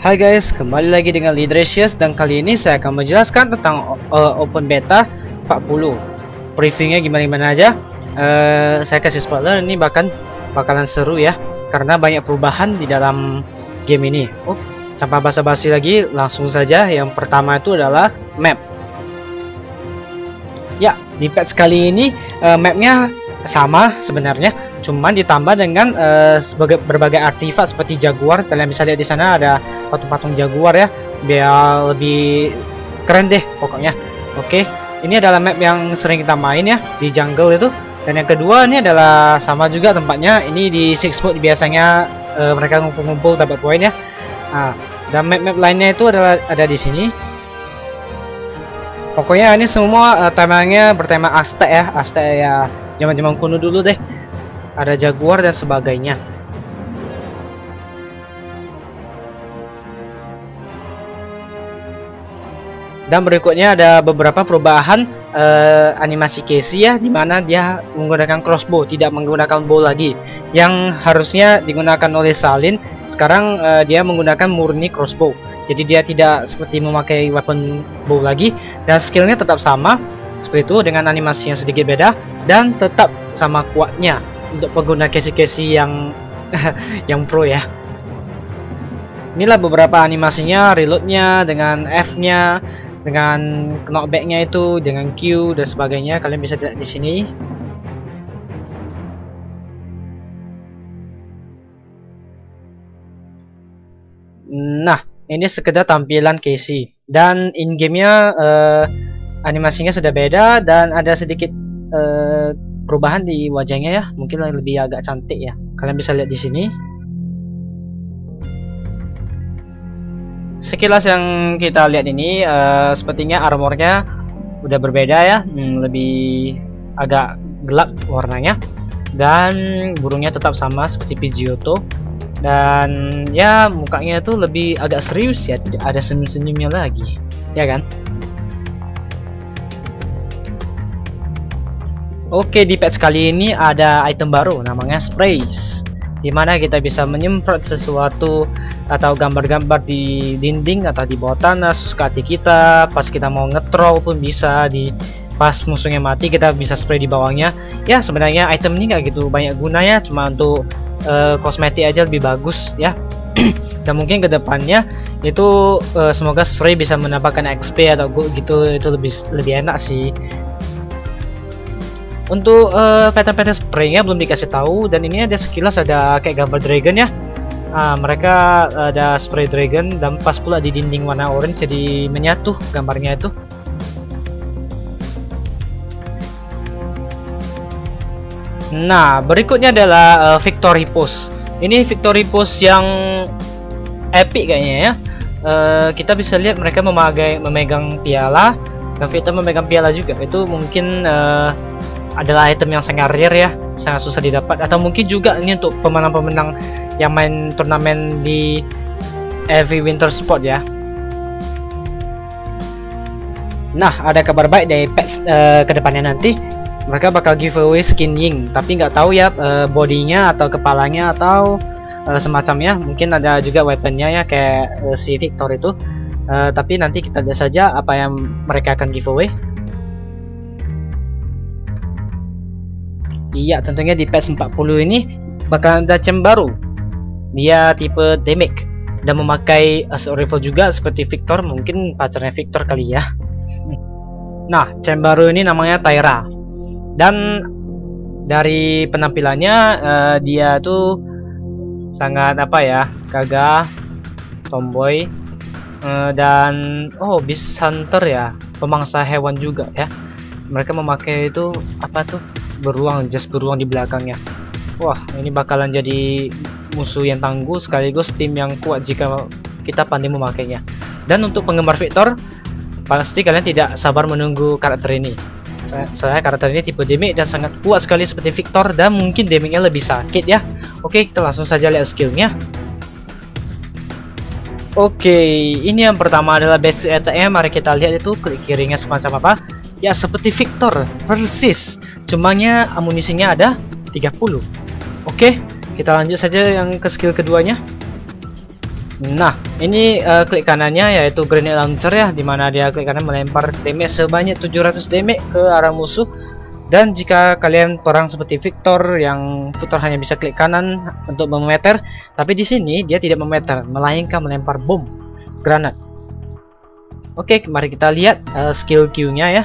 Hai guys, kembali lagi dengan DraciuZ dan kali ini saya akan menjelaskan tentang Open Beta 40. Previewnya gimana-gimana aja. Saya kasih spoiler, ini bakalan seru ya, karena banyak perubahan di dalam game ini. Tanpa basa-basi lagi, langsung saja. Yang pertama itu adalah map. Ya, di patch kali ini mapnya sama sebenarnya, cuman ditambah dengan berbagai artefak seperti jaguar. Kalian bisa lihat di sana ada patung-patung jaguar ya, biar lebih keren deh pokoknya. Oke, ini adalah map yang sering kita main ya di jungle itu. Dan yang kedua ini adalah sama juga tempatnya, ini di six mode biasanya mereka ngumpul-ngumpul dapat poin ya. Nah, dan map-map lainnya itu adalah ada di sini. Pokoknya ini semua temanya bertema Aztec ya, zaman-zaman kuno dulu deh. Ada jaguar dan sebagainya. Dan berikutnya ada beberapa perubahan animasi Cassie ya, dimana dia menggunakan crossbow, tidak menggunakan bow lagi, yang harusnya digunakan oleh Salin. Sekarang dia menggunakan murni crossbow, jadi dia tidak seperti memakai weapon bow lagi. Dan skillnya tetap sama seperti itu, dengan animasi yang sedikit beda dan tetap sama kuatnya untuk pengguna Cassie-Cassie yang yang pro ya. Inilah beberapa animasinya, reloadnya dengan F-nya, dengan knockback-nya itu dengan Q dan sebagainya. Kalian bisa lihat di sini. Nah, ini sekedar tampilan Cassie, dan in gamenya animasinya sudah beda dan ada sedikit perubahan di wajahnya ya, mungkin lebih agak cantik ya. Kalian bisa lihat di sini. Sekilas yang kita lihat ini sepertinya armornya udah berbeda ya, lebih agak gelap warnanya. Dan burungnya tetap sama seperti Pidgeotto, dan ya mukanya tuh lebih agak serius ya, tidak ada senyum-senyumnya lagi ya kan. Oke, di patch kali ini ada item baru namanya sprays, dimana kita bisa menyemprot sesuatu atau gambar-gambar di dinding atau di bawah tanah sesuka hati kita. Pas kita mau ngetrol pun bisa, di pas musuhnya mati kita bisa spray di bawahnya ya. Sebenarnya item ini nggak gitu banyak gunanya, cuma untuk kosmetik aja lebih bagus ya. Dan mungkin kedepannya itu semoga spray bisa menambahkan XP atau gitu, itu lebih enak sih. Untuk pattern-pattern spraynya belum dikasih tahu, dan ini ada sekilas ada kayak gambar dragon ya. Nah, mereka ada spray dragon dan pas pula di dinding warna orange, jadi menyatu gambarnya itu. Nah, berikutnya adalah victory pose. Ini victory pose yang epic kayaknya ya. Kita bisa lihat mereka memegang piala, dan Viktor memegang piala juga. Itu mungkin adalah item yang sangat rare ya, sangat susah didapat. Atau mungkin juga ini untuk pemenang-pemenang yang main turnamen di every winter sport ya. Nah, ada kabar baik dari patch kedepannya nanti. Mereka bakal giveaway skin Ying, tapi nggak tahu ya bodinya atau kepalanya atau semacamnya. Mungkin ada juga weaponnya ya, kayak si Viktor itu. Tapi nanti kita lihat saja apa yang mereka akan giveaway. Iya, tentunya di patch 40 ini bakalan ada champ baru. Dia tipe damage dan memakai assault rifle juga seperti Viktor, mungkin pacarnya Viktor kali ya. Nah, champ baru ini namanya Tyra. Dan dari penampilannya dia tuh sangat apa ya, gagah, tomboy, dan beast hunter ya, pemangsa hewan juga ya. Mereka memakai itu apa tuh? Beruang, jas beruang di belakangnya. Wah, ini bakalan jadi musuh yang tangguh sekaligus tim yang kuat jika kita pandai memakainya. Dan untuk penggemar Viktor, pasti kalian tidak sabar menunggu karakter ini. Soalnya karakter ini tipe damage dan sangat kuat sekali seperti Viktor, dan mungkin damage-nya lebih sakit ya. Oke, kita langsung saja lihat skillnya. Oke, ini yang pertama adalah basic attack-nya. Mari kita lihat itu klik kirinya semacam apa. Ya, seperti Viktor persis, cumanya amunisinya ada 30. Oke, kita lanjut saja yang ke skill keduanya. Nah, ini klik kanannya yaitu Grenade Launcher ya, dimana dia klik kanan melempar damage sebanyak 700 damage ke arah musuh. Dan jika kalian perang seperti Viktor yang putar hanya bisa klik kanan untuk memeter, tapi di sini dia tidak memeter, melainkan melempar bom granat. Oke, mari kita lihat skill Q-nya ya.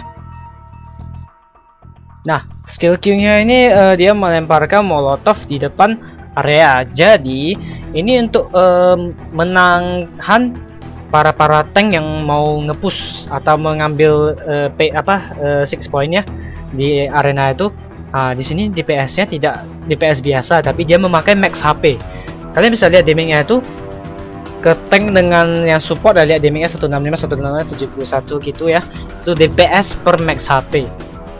Nah, skill Q-nya ini dia melemparkan molotov di depan area. Jadi, ini untuk menanghan para tank yang mau ngepush atau mengambil six point-nya di arena itu. Di sini DPS-nya tidak DPS biasa, tapi dia memakai max HP. Kalian bisa lihat damage-nya itu ke tank dengan yang support, lihat damage-nya 165, 166, 71 gitu ya. Itu DPS per max HP.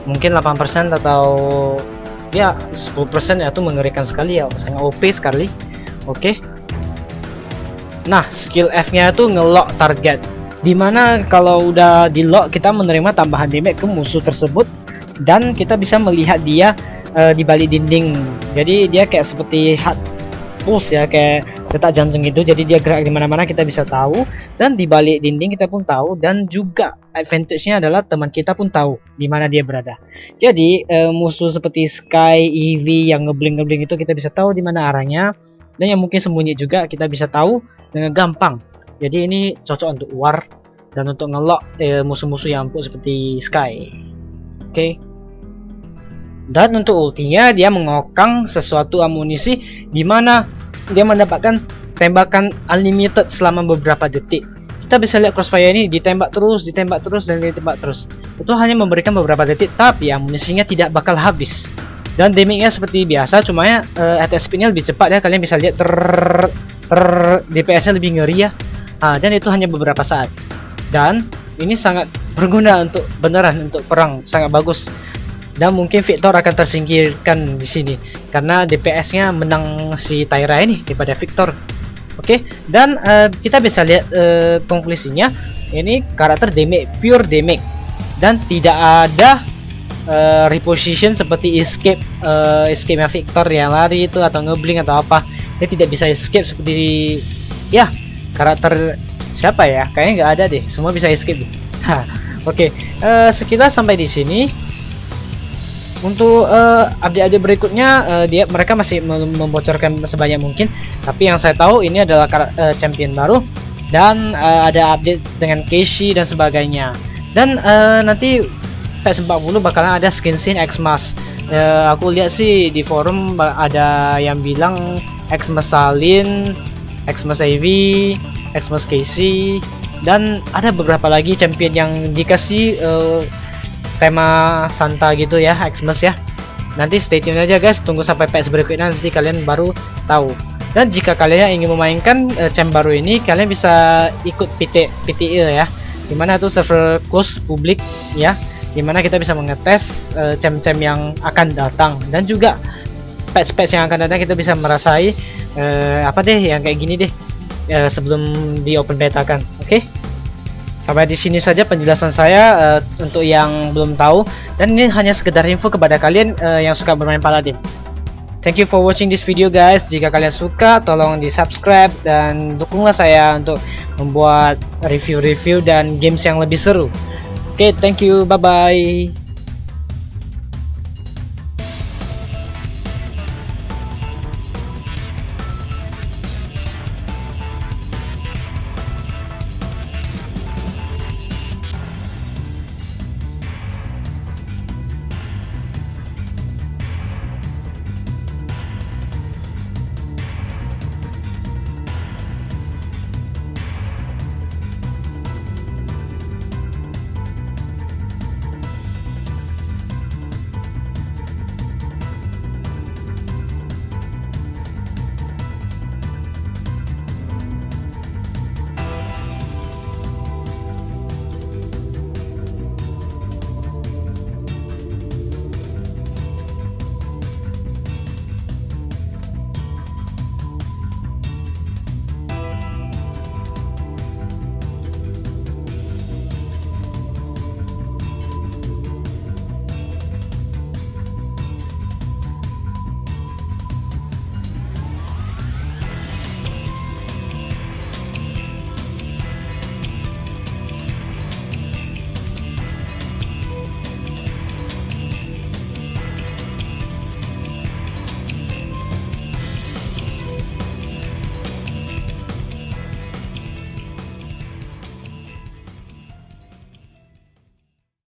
Mungkin 8% atau ya 10% ya, itu mengerikan sekali ya, sangat OP sekali. Oke. Nah, skill F-nya itu ngelock target. Dimana kalau udah di-lock kita menerima tambahan damage ke musuh tersebut. Dan kita bisa melihat dia di balik dinding. Jadi dia kayak seperti heart pulse ya, kayak detak jantung gitu. Jadi dia gerak di mana-mana kita bisa tahu, dan di balik dinding kita pun tahu. Dan juga advantage-nya adalah teman kita pun tahu di mana dia berada. Jadi musuh seperti Sky, Eevee yang ngebling-ngebling itu kita bisa tahu di mana arahnya. Dan yang mungkin sembunyi juga kita bisa tahu dengan gampang. Jadi ini cocok untuk war dan untuk ngelock musuh-musuh yang empuk seperti Sky. Oke. Dan untuk ultinya dia mengokang sesuatu amunisi, dimana dia mendapatkan tembakan unlimited selama beberapa detik. Kita bisa lihat Crossfire ini ditembak terus dan ditembak terus. Itu hanya memberikan beberapa detik, tapi amunisinya tidak bakal habis. Dan damage-nya seperti biasa, cuma ya attack speed-nya lebih cepat ya. Kalian bisa lihat DPS-nya lebih ngeri ya. Dan itu hanya beberapa saat. Dan ini sangat berguna untuk beneran untuk perang, sangat bagus. Dan mungkin Viktor akan tersingkirkan di sini karena DPS-nya menang si Tyra ini daripada Viktor. Oke, dan kita bisa lihat konklusinya. Ini karakter damage, pure damage, dan tidak ada reposition seperti escape, escape-nya Viktor yang lari itu atau ngebling atau apa. Dia tidak bisa escape seperti ya karakter siapa ya? Kayaknya nggak ada deh. Semua bisa escape. Oke, sekilas sampai di sini. Untuk update-update berikutnya, mereka masih membocorkan sebanyak mungkin. Tapi yang saya tahu ini adalah champion baru dan ada update dengan Cassie dan sebagainya. Dan nanti patch 40 bakalan ada skin Xmas. Aku lihat sih di forum ada yang bilang Xmas Salin, Xmas Eevee, Xmas Cassie, dan ada beberapa lagi champion yang dikasih tema Santa gitu ya, Xmas ya. Nanti stay tune aja guys, tunggu sampai patch berikutnya, nanti kalian baru tahu. Dan jika kalian ingin memainkan champ baru ini, kalian bisa ikut PTE ya, dimana itu server close publik ya, dimana kita bisa mengetes champ-champ yang akan datang. Dan juga patch-patch yang akan datang kita bisa merasai apa deh yang kayak gini deh, sebelum di open beta kan. Oke. Sampai di sini saja penjelasan saya untuk yang belum tahu, dan ini hanya sekedar info kepada kalian yang suka bermain Paladin. Thank you for watching this video guys. Jika kalian suka, tolong di-subscribe dan dukunglah saya untuk membuat review-review dan games yang lebih seru. Oke, thank you. Bye-bye.